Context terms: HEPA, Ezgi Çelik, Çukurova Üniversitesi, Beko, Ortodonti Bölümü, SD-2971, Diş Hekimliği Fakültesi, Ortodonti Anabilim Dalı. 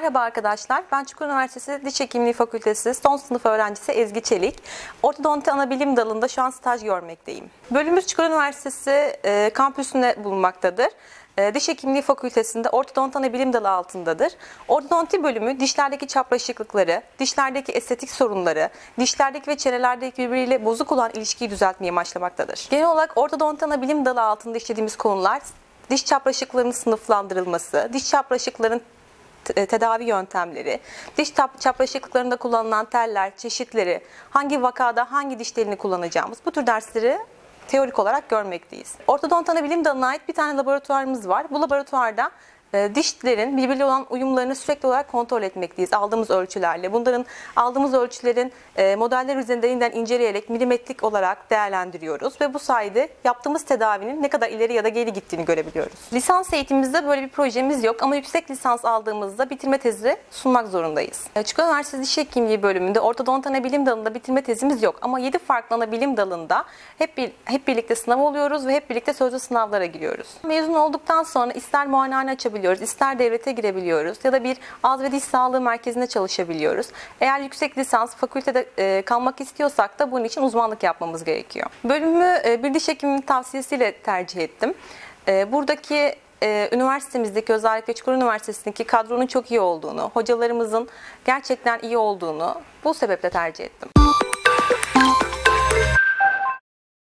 Merhaba arkadaşlar, ben Çukurova Üniversitesi Diş Hekimliği Fakültesi son sınıf öğrencisi Ezgi Çelik. Ortodonti Anabilim Dalı'nda şu an staj görmekteyim. Bölümümüz Çukurova Üniversitesi kampüsünde bulunmaktadır. Diş Hekimliği Fakültesi'nde Ortodonti Anabilim Dalı altındadır. Ortodonti bölümü dişlerdeki çapraşıklıkları, dişlerdeki estetik sorunları, dişlerdeki ve çenelerdeki birbiriyle bozuk olan ilişkiyi düzeltmeye amaçlamaktadır. Genel olarak Ortodonti Anabilim Dalı altında işlediğimiz konular diş çapraşıklarının sınıflandırılması, diş çapraşıklarının tedavi yöntemleri, diş çapraşıklıklarında kullanılan teller, çeşitleri, hangi vakada hangi diş telini kullanacağımız bu tür dersleri teorik olarak görmekteyiz. Ortodonti Anabilim Dalı'na ait bir tane laboratuvarımız var. Bu laboratuvarda dişlerin birbiriyle olan uyumlarını sürekli olarak kontrol etmekteyiz aldığımız ölçülerle. Bunların aldığımız ölçülerin modeller üzerinden inceleyerek milimetrik olarak değerlendiriyoruz ve bu sayede yaptığımız tedavinin ne kadar ileri ya da geri gittiğini görebiliyoruz. Lisans eğitimimizde böyle bir projemiz yok ama yüksek lisans aldığımızda bitirme tezi sunmak zorundayız. Çukurova Üniversitesi Diş Hekimliği bölümünde Ortodonti Anabilim Dalı'nda bitirme tezimiz yok ama 7 farklı anabilim dalında hep birlikte sınav oluyoruz ve hep birlikte sözlü sınavlara giriyoruz. Mezun olduktan sonra ister muayenehane açabiliyoruz, ister devlete girebiliyoruz ya da bir ağız ve diş sağlığı merkezinde çalışabiliyoruz. Eğer yüksek lisans fakültede kalmak istiyorsak da bunun için uzmanlık yapmamız gerekiyor. Bölümü bir diş hekiminin tavsiyesiyle tercih ettim. Buradaki üniversitemizdeki, özellikle Çukurova Üniversitesi'ndeki kadronun çok iyi olduğunu, hocalarımızın gerçekten iyi olduğunu bu sebeple tercih ettim.